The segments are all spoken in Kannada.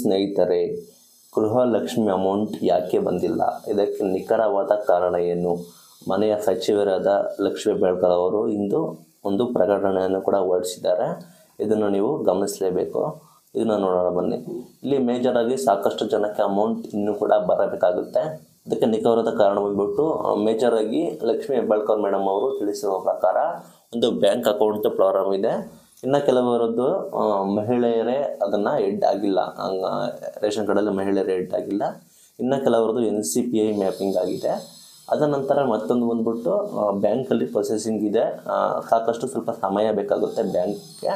ಸ್ನೇಹಿತರೆ, ಗೃಹಲಕ್ಷ್ಮಿ ಅಮೌಂಟ್ ಯಾಕೆ ಬಂದಿಲ್ಲ? ಇದಕ್ಕೆ ನಿಖರವಾದ ಕಾರಣ ಏನು? ಮನೆಯ ಸಚಿವರಾದ ಲಕ್ಷ್ಮಿ ಹೆಬ್ಬಾಳ್ಕರ್ ಅವರು ಇಂದು ಒಂದು ಪ್ರಕಟಣೆಯನ್ನು ಕೂಡ ಹೊರಡಿಸಿದ್ದಾರೆ. ಇದನ್ನು ನೀವು ಗಮನಿಸಲೇಬೇಕು. ಇದನ್ನು ನೋಡೋಣ ಬನ್ನಿ. ಇಲ್ಲಿ ಮೇಜರ್ ಆಗಿ ಸಾಕಷ್ಟು ಜನಕ್ಕೆ ಅಮೌಂಟ್ ಇನ್ನೂ ಕೂಡ ಬರಬೇಕಾಗುತ್ತೆ. ಇದಕ್ಕೆ ನಿಖರವಾದ ಕಾರಣ ಬಂದ್ಬಿಟ್ಟು ಮೇಜರ್ ಆಗಿ ಲಕ್ಷ್ಮಿ ಹೆಬ್ಬಾಳ್ಕರ್ ಮೇಡಮ್ ಅವರು ತಿಳಿಸಿರುವ ಪ್ರಕಾರ ಒಂದು ಬ್ಯಾಂಕ್ ಅಕೌಂಟ್ ಪ್ರಾರಂಭ ಇದೆ. ಇನ್ನು ಕೆಲವರದ್ದು ಮಹಿಳೆಯರೇ ಅದನ್ನು ಎಡ್ ಆಗಿಲ್ಲ, ರೇಷನ್ ಕಾರ್ಡಲ್ಲಿ ಮಹಿಳೆಯರೇ ಎಡ್ ಆಗಿಲ್ಲ. ಇನ್ನು ಕೆಲವರದ್ದು NCPI ಮ್ಯಾಪಿಂಗ್ ಆಗಿದೆ. ಅದರ ನಂತರ ಮತ್ತೊಂದು ಬಂದ್ಬಿಟ್ಟು ಬ್ಯಾಂಕಲ್ಲಿ ಪ್ರೊಸೆಸಿಂಗ್ ಇದೆ, ಸಾಕಷ್ಟು ಸ್ವಲ್ಪ ಸಮಯ ಬೇಕಾಗುತ್ತೆ ಬ್ಯಾಂಕ್ಗೆ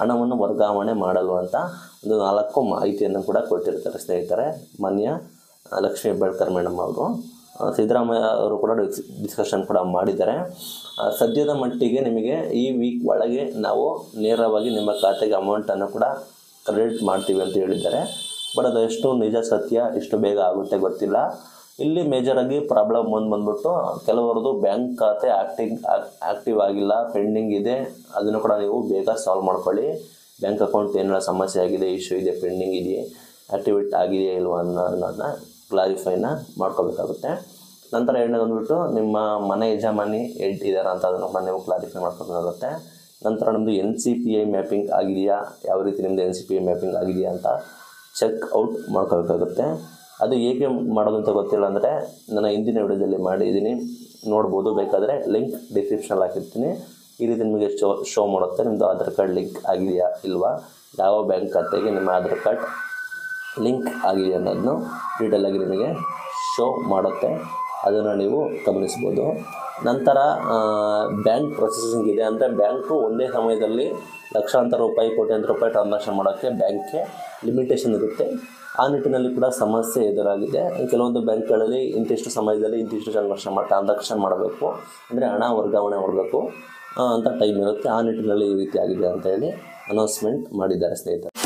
ಹಣವನ್ನು ವರ್ಗಾವಣೆ ಮಾಡಲು ಅಂತ ಒಂದು 4 ಮಾಹಿತಿಯನ್ನು ಕೂಡ ಕೊಟ್ಟಿರ್ತಾರೆ ಸ್ನೇಹಿತರೆ ಮಾನ್ಯ ಲಕ್ಷ್ಮಿ ಹೆಬ್ಬಾಳ್ಕರ್ ಮೇಡಮ್ ಅವರು. ಸಿದ್ದರಾಮಯ್ಯ ಅವರು ಕೂಡ ಡಿಸ್ಕಷನ್ ಕೂಡ ಮಾಡಿದ್ದಾರೆ. ಸದ್ಯದ ಮಟ್ಟಿಗೆ ನಿಮಗೆ ಈ ವೀಕ್ ಒಳಗೆ ನಾವು ನೇರವಾಗಿ ನಿಮ್ಮ ಖಾತೆಗೆ ಅಮೌಂಟನ್ನು ಕೂಡ ಕ್ರೆಡಿಟ್ ಮಾಡ್ತೀವಿ ಅಂತ ಹೇಳಿದ್ದಾರೆ. ಬಟ್ ಅದು ಎಷ್ಟು ನಿಜ ಸತ್ಯ, ಎಷ್ಟು ಬೇಗ ಆಗುತ್ತೆ ಗೊತ್ತಿಲ್ಲ. ಇಲ್ಲಿ ಮೇಜರಾಗಿ ಪ್ರಾಬ್ಲಮ್ ಒಂದು ಬಂದ್ಬಿಟ್ಟು ಕೆಲವರದ್ದು ಬ್ಯಾಂಕ್ ಖಾತೆ ಆಕ್ಟಿವ್ ಆಗಿಲ್ಲ, ಪೆಂಡಿಂಗ್ ಇದೆ. ಅದನ್ನು ಕೂಡ ನೀವು ಬೇಗ ಸಾಲ್ವ್ ಮಾಡ್ಕೊಳ್ಳಿ. ಬ್ಯಾಂಕ್ ಅಕೌಂಟ್ ಏನಾರ ಸಮಸ್ಯೆ ಆಗಿದೆ, ಇಶ್ಯೂ ಇದೆ, ಪೆಂಡಿಂಗ್ ಇದೆಯೇ, ಆಕ್ಟಿವೇಟ್ ಆಗಿದೆಯೇ ಇಲ್ವ ಅನ್ನೋದನ್ನ ಕ್ಲಾರಿಫೈನ ಮಾಡ್ಕೋಬೇಕಾಗುತ್ತೆ. ನಂತರ ಎರಡನೇ ಬಂದ್ಬಿಟ್ಟು ನಿಮ್ಮ ಮನೆ ಯಜಮಾನಿ ಎಡ್ ಇದ್ದಾರೆ ಅಂತ ಅದನ್ನು ಕೂಡ ನೀವು ಕ್ಲಾರಿಫೈ ಮಾಡ್ಕೋಬೇಕಾಗುತ್ತೆ. ನಂತರ ನಿಮ್ಮದು NCPI ಮ್ಯಾಪಿಂಗ್ ಆಗಿದೆಯಾ, ಯಾವ ರೀತಿ ನಿಮ್ಮದು NCPI ಮ್ಯಾಪಿಂಗ್ ಆಗಿದೆಯಾ ಅಂತ ಚೆಕ್ ಔಟ್ ಮಾಡ್ಕೋಬೇಕಾಗುತ್ತೆ. ಅದು ಹೇಗೆ ಮಾಡೋದು ಅಂತ ಗೊತ್ತಿಲ್ಲ ಅಂದರೆ ನನ್ನ ಹಿಂದಿನ ವಿಡಿಯೋದಲ್ಲಿ ಮಾಡಿದ್ದೀನಿ, ನೋಡ್ಬೋದು. ಬೇಕಾದರೆ ಲಿಂಕ್ ಡಿಸ್ಕ್ರಿಪ್ಷನಲ್ಲಿ ಹಾಕಿರ್ತೀನಿ. ಈ ರೀತಿ ನಿಮಗೆ ಶೋ ಮಾಡುತ್ತೆ ನಿಮ್ಮದು ಆಧಾರ್ ಕಾರ್ಡ್ ಲಿಂಕ್ ಆಗಿದೆಯಾ ಇಲ್ವಾ, ಯಾವ ಬ್ಯಾಂಕ್ ಖಾತೆಗೆ ನಿಮ್ಮ ಆಧಾರ್ ಕಾರ್ಡ್ ಲಿಂಕ್ ಆಗಿದೆ ಅನ್ನೋದನ್ನು ಡೀಟೇಲಾಗಿ ನಿಮಗೆ ಶೋ ಮಾಡುತ್ತೆ. ಅದನ್ನು ನೀವು ಗಮನಿಸ್ಬೋದು. ನಂತರ ಬ್ಯಾಂಕ್ ಪ್ರೊಸೆಸಿಂಗ್ ಇದೆ ಅಂದರೆ ಬ್ಯಾಂಕು ಒಂದೇ ಸಮಯದಲ್ಲಿ ಲಕ್ಷಾಂತರ ರೂಪಾಯಿ, ಕೋಟ್ಯಾಂತರ ರೂಪಾಯಿ ಟ್ರಾನ್ಸಾಕ್ಷನ್ ಮಾಡೋಕ್ಕೆ ಬ್ಯಾಂಕ್ಗೆ ಲಿಮಿಟೇಷನ್ ಇರುತ್ತೆ. ಆ ನಿಟ್ಟಿನಲ್ಲಿ ಕೂಡ ಸಮಸ್ಯೆ ಎದುರಾಗಿದೆ. ಕೆಲವೊಂದು ಬ್ಯಾಂಕ್ಗಳಲ್ಲಿ ಇಂತಿಷ್ಟು ಸಮಯದಲ್ಲಿ ಇಂತಿಷ್ಟು ಟ್ರಾನ್ಸಾಕ್ಷನ್ ಮಾಡಬೇಕು ಅಂದರೆ ಹಣ ವರ್ಗಾವಣೆ ಮಾಡಬೇಕು ಅಂತ ಟೈಮ್ ಇರುತ್ತೆ. ಆ ನಿಟ್ಟಿನಲ್ಲಿ ಈ ರೀತಿ ಆಗಿದೆ ಅಂತ ಹೇಳಿ ಅನೌನ್ಸ್ಮೆಂಟ್ ಮಾಡಿದ್ದಾರೆ ಸ್ನೇಹಿತರೆ.